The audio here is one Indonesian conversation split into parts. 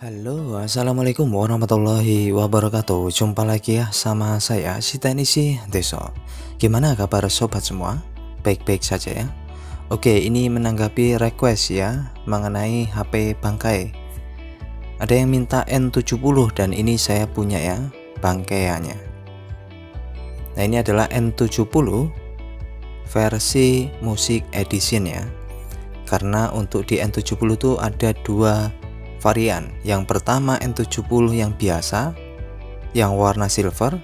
Halo, assalamualaikum warahmatullahi wabarakatuh. Jumpa lagi ya sama saya si Teknisi Ndeso. Gimana kabar sobat semua? Baik-baik saja ya. Oke, ini menanggapi request ya mengenai HP bangkai. Ada yang minta N70 dan ini saya punya ya bangkaiannya. Nah, ini adalah N70 versi Music Edition ya. Karena untuk di N70 itu ada dua varian, yang pertama N70 yang biasa yang warna silver,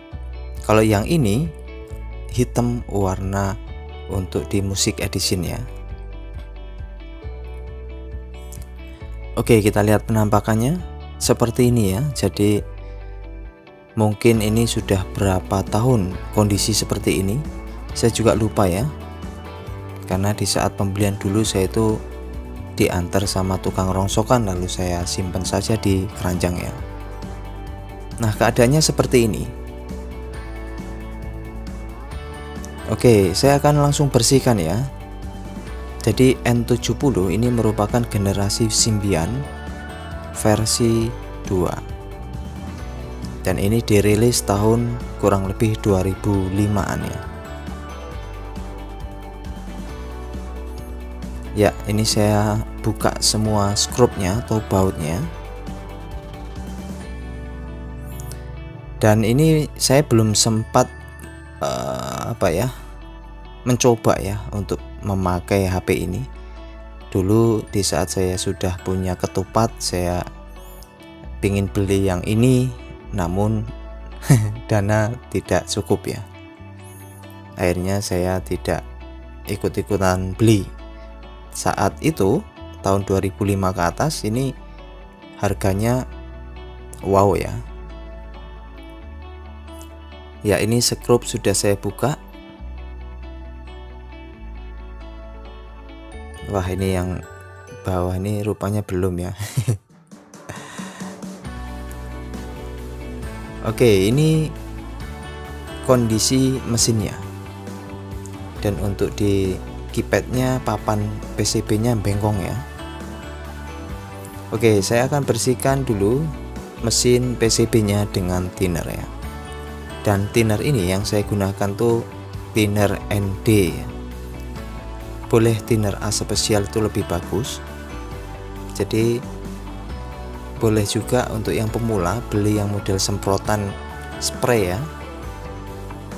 kalau yang ini hitam warna untuk di Music Edition ya. Oke, kita lihat penampakannya seperti ini ya. Jadi mungkin ini sudah berapa tahun kondisi seperti ini, saya juga lupa ya, karena di saat pembelian dulu saya itu diantar sama tukang rongsokan, lalu saya simpan saja di keranjang ya. Nah, keadaannya seperti ini. Oke, saya akan langsung bersihkan ya. Jadi N70 ini merupakan generasi Symbian versi 2 dan ini dirilis tahun kurang lebih 2005an ya. Ya, ini saya buka semua skrupnya atau bautnya. Dan ini saya belum sempat mencoba ya untuk memakai HP ini. Dulu di saat saya sudah punya ketupat, saya ingin beli yang ini, namun dana tidak cukup ya. Akhirnya saya tidak ikut-ikutan beli. Saat itu tahun 2005 ke atas ini harganya wow ya. Ya, ini skrup sudah saya buka. Wah, ini yang bawah ini rupanya belum ya. Oke, ini kondisi mesinnya. Dan untuk di keypadnya, papan PCB nya bengkong ya. Oke, saya akan bersihkan dulu mesin PCB nya dengan thinner ya. Dan thinner ini yang saya gunakan tuh thinner ND. Boleh thinner A spesial itu lebih bagus. Jadi boleh juga untuk yang pemula beli yang model semprotan spray ya.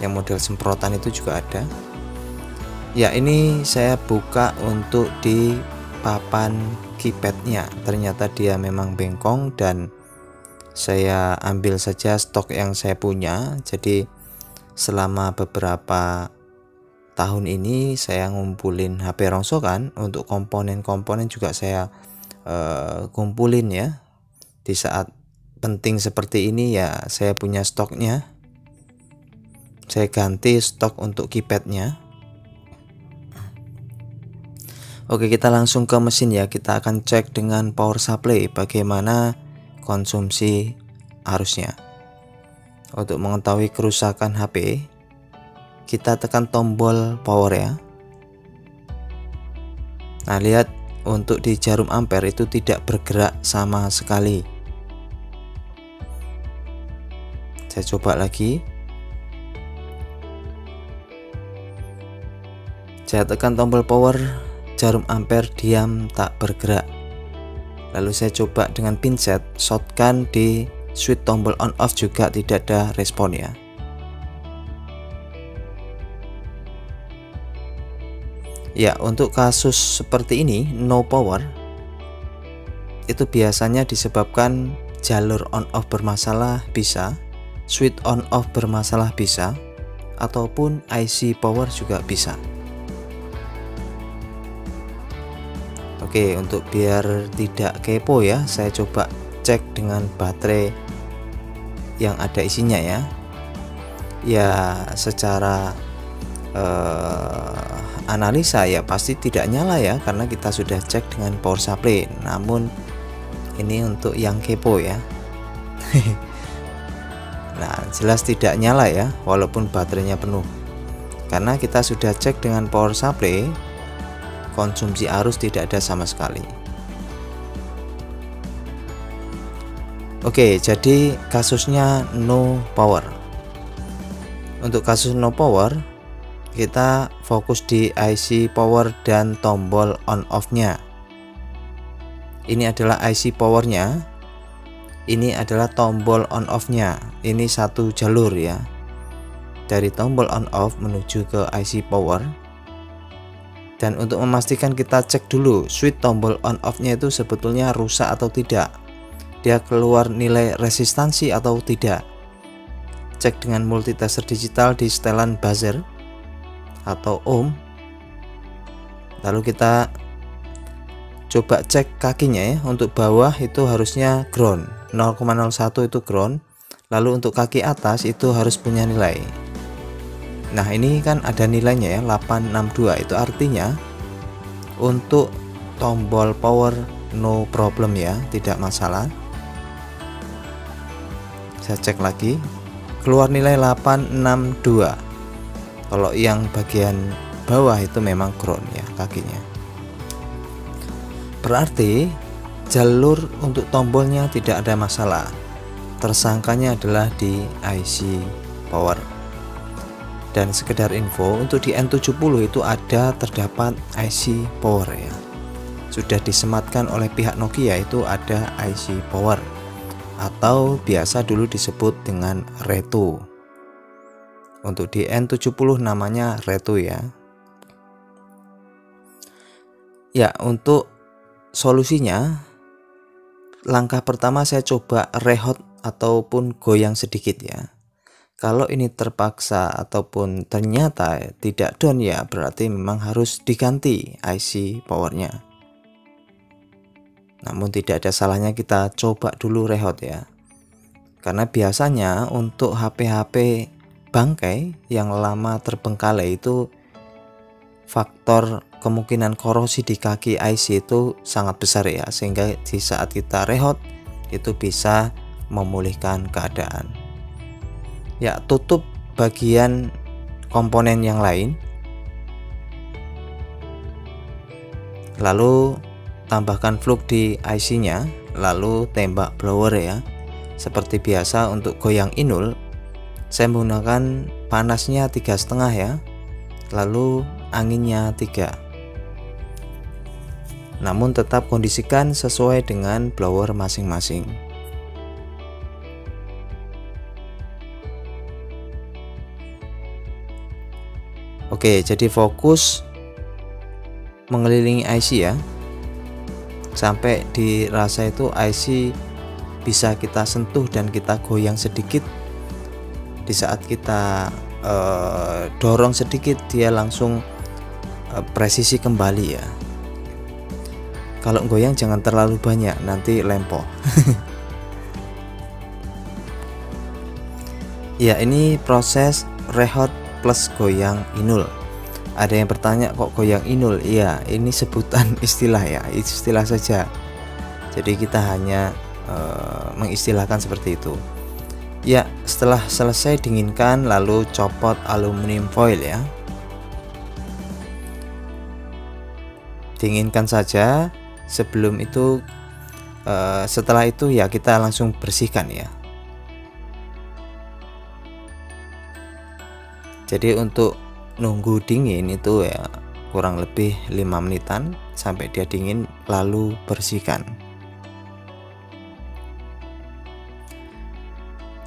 Yang model semprotan itu juga ada. Ya, ini saya buka untuk di papan keypadnya, ternyata dia memang bengkong dan saya ambil saja stok yang saya punya. Jadi selama beberapa tahun ini saya ngumpulin HP rongsokan, untuk komponen-komponen juga saya kumpulin ya. Di saat penting seperti ini ya saya punya stoknya, saya ganti stok untuk keypadnya. Oke, kita langsung ke mesin ya. Kita akan cek dengan power supply bagaimana konsumsi arusnya. Untuk mengetahui kerusakan HP, kita tekan tombol power ya. Nah, lihat untuk di jarum ampere itu tidak bergerak sama sekali. Saya coba lagi. Saya tekan tombol power, jarum ampere diam tak bergerak. Lalu saya coba dengan pinset shotgun di switch tombol on off, juga tidak ada respon ya. Ya, untuk kasus seperti ini no power itu biasanya disebabkan jalur on off bermasalah bisa, switch on off bermasalah bisa, ataupun IC power juga bisa. Oke, untuk biar tidak kepo ya, saya coba cek dengan baterai yang ada isinya ya. Ya, secara analisa ya pasti tidak nyala ya, karena kita sudah cek dengan power supply. Namun ini untuk yang kepo ya. Nah, jelas tidak nyala ya walaupun baterainya penuh, karena kita sudah cek dengan power supply. Konsumsi arus tidak ada sama sekali. Oke, jadi kasusnya no power. Untuk kasus no power, kita fokus di IC power dan tombol on off-nya. Ini adalah IC powernya, ini adalah tombol on off-nya. Ini satu jalur ya, dari tombol on off menuju ke IC power. Dan untuk memastikan kita cek dulu switch tombol on off-nya itu sebetulnya rusak atau tidak, dia keluar nilai resistansi atau tidak. Cek dengan multitester digital di setelan buzzer atau ohm. Lalu kita coba cek kakinya ya. Untuk bawah itu harusnya ground, 0,01 itu ground. Lalu untuk kaki atas itu harus punya nilai. Nah, ini kan ada nilainya ya, 862. Itu artinya untuk tombol power no problem ya, tidak masalah. Saya cek lagi, keluar nilai 862. Kalau yang bagian bawah itu memang ground ya kakinya. Berarti jalur untuk tombolnya tidak ada masalah. Tersangkanya adalah di IC power. Dan sekedar info, untuk di N70 itu ada terdapat IC power ya, sudah disematkan oleh pihak Nokia itu ada IC power atau biasa dulu disebut dengan Retu. Untuk di N70 namanya Retu ya. Ya, untuk solusinya, langkah pertama saya coba rehot ataupun goyang sedikit ya. Kalau ini terpaksa ataupun ternyata tidak down ya, berarti memang harus diganti IC powernya. Namun tidak ada salahnya kita coba dulu rehot ya. Karena biasanya untuk HP-HP bangkai yang lama terbengkalai itu faktor kemungkinan korosi di kaki IC itu sangat besar ya. Sehingga di saat kita rehot itu bisa memulihkan keadaan. Ya, tutup bagian komponen yang lain, lalu tambahkan fluk di IC nya, lalu tembak blower ya. Seperti biasa untuk goyang inul saya menggunakan panasnya 3,5 ya, lalu anginnya 3. Namun tetap kondisikan sesuai dengan blower masing-masing. Oke, jadi fokus mengelilingi IC ya, sampai dirasa itu IC bisa kita sentuh dan kita goyang sedikit. Di saat kita dorong sedikit, dia langsung presisi kembali ya. Kalau goyang jangan terlalu banyak, nanti lempoh. Ya, ini proses rehot plus goyang inul. Ada yang bertanya, kok goyang inul? Iya, ini sebutan istilah ya, istilah saja. Jadi kita hanya mengistilahkan seperti itu. Ya, setelah selesai dinginkan, lalu copot aluminium foil ya. Dinginkan saja. Sebelum itu, setelah itu ya kita langsung bersihkan ya. Jadi untuk nunggu dingin itu ya kurang lebih 5 menitan sampai dia dingin, lalu bersihkan.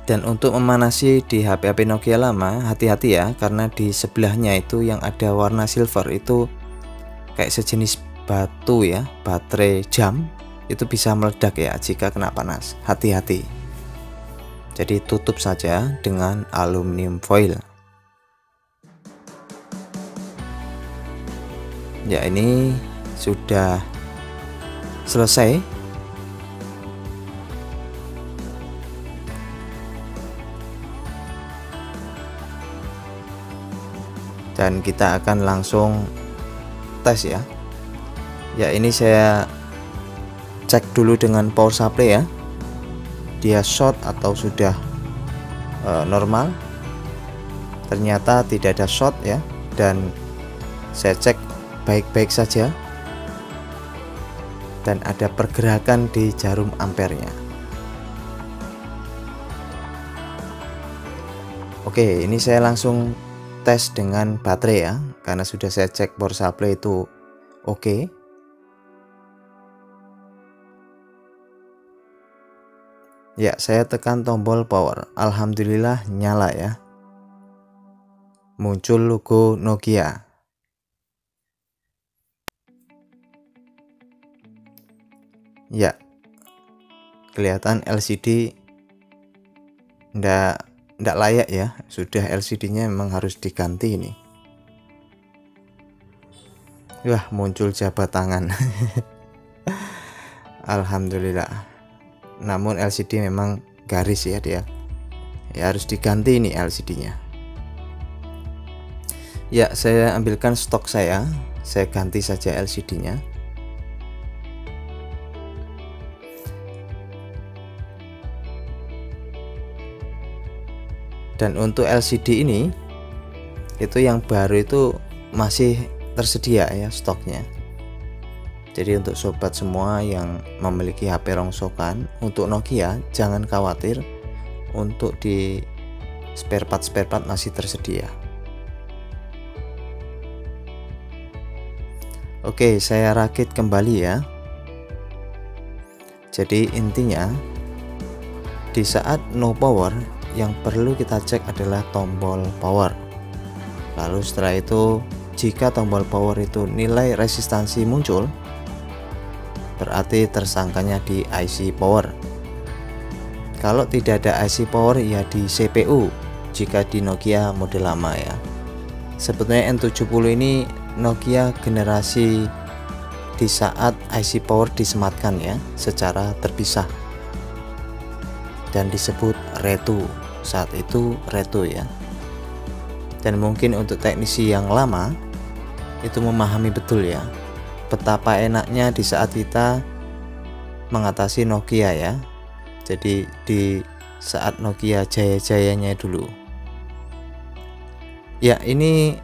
Dan untuk memanasi di HP-HP Nokia lama, hati-hati ya, karena di sebelahnya itu yang ada warna silver itu kayak sejenis batu ya, baterai jam itu bisa meledak ya jika kena panas. Hati-hati. Jadi tutup saja dengan aluminium foil. Ya, ini sudah selesai. Dan kita akan langsung tes ya. Ya, ini saya cek dulu dengan power supply ya. Dia short atau sudah normal. Ternyata tidak ada short ya, dan saya cek baik-baik saja dan ada pergerakan di jarum ampernya. Oke, ini saya langsung tes dengan baterai ya, karena sudah saya cek power supply itu oke. Ya, saya tekan tombol power. Alhamdulillah nyala ya. Muncul logo Nokia. Ya. Kelihatan LCD ndak layak ya. Sudah LCD-nya memang harus diganti ini. Wah, muncul jabat tangan. Alhamdulillah. Namun LCD memang garis ya dia. Ya harus diganti ini LCD-nya. Ya, saya ambilkan stok saya. Saya ganti saja LCD-nya. Dan untuk LCD ini itu yang baru itu masih tersedia ya stoknya. Jadi untuk sobat semua yang memiliki HP rongsokan untuk Nokia jangan khawatir, untuk di spare part masih tersedia. Oke, saya rakit kembali ya. Jadi intinya di saat no power yang perlu kita cek adalah tombol power. Lalu setelah itu jika tombol power itu nilai resistansi muncul, berarti tersangkanya di IC power. Kalau tidak ada IC power ya di CPU jika di Nokia model lama ya. Sebetulnya N70 ini Nokia generasi di saat IC power disematkan ya secara terpisah dan disebut Retu. Saat itu Retu ya. Dan mungkin untuk teknisi yang lama itu memahami betul ya betapa enaknya di saat kita mengatasi Nokia ya. Jadi di saat Nokia jaya-jayanya dulu. Ya, ini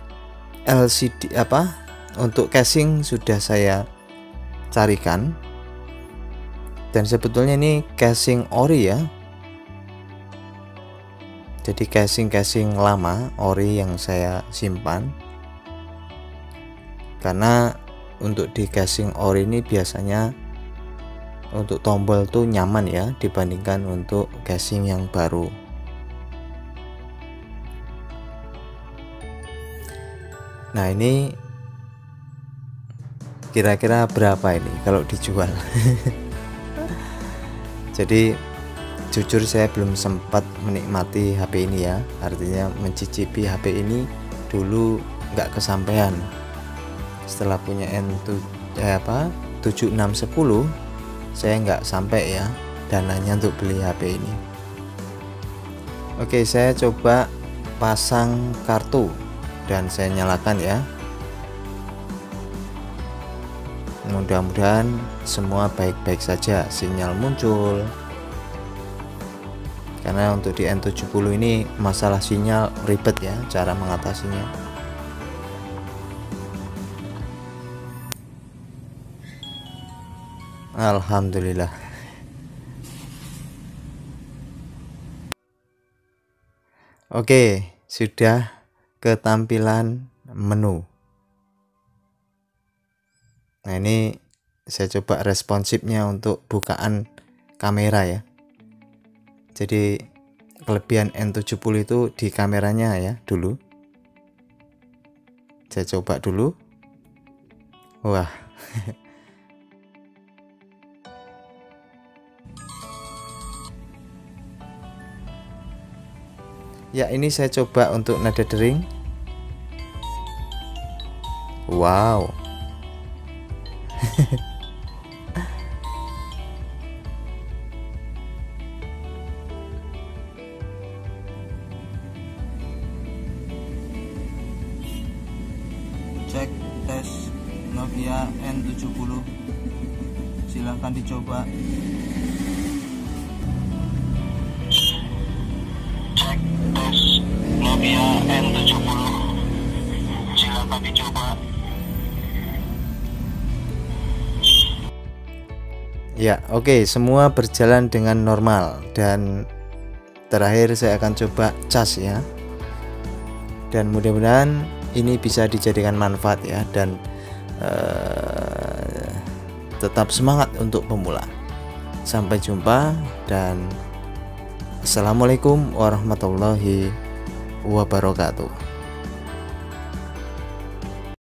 LCD untuk casing sudah saya carikan. Dan sebetulnya ini casing ori ya. Jadi casing-casing lama ori yang saya simpan. Karena untuk di casing ori ini biasanya untuk tombol tuh nyaman ya dibandingkan untuk casing yang baru. Nah, ini kira-kira berapa ini kalau dijual? Jadi jujur saya belum sempat menikmati HP ini ya, artinya mencicipi HP ini dulu nggak kesampaian. Setelah punya N7610 saya nggak sampai ya dananya untuk beli HP ini. Oke, saya coba pasang kartu dan saya nyalakan ya. Mudah-mudahan semua baik-baik saja, sinyal muncul. Karena untuk di N70 ini masalah sinyal ribet ya cara mengatasinya. Alhamdulillah. Oke, sudah ketampilan menu. Nah, ini saya coba responsifnya untuk bukaan kamera ya. Jadi kelebihan N70 itu di kameranya ya dulu. Saya coba dulu. Wah. Ya, ini saya coba untuk nada dering. Wow. Cek tes Nokia N70. Silahkan dicoba. Ya, oke, semua berjalan dengan normal dan terakhir saya akan coba cas ya. dan mudah-mudahan ini bisa dijadikan manfaat ya, dan tetap semangat untuk pemula. Sampai jumpa dan Assalamualaikum warahmatullahi wabarakatuh.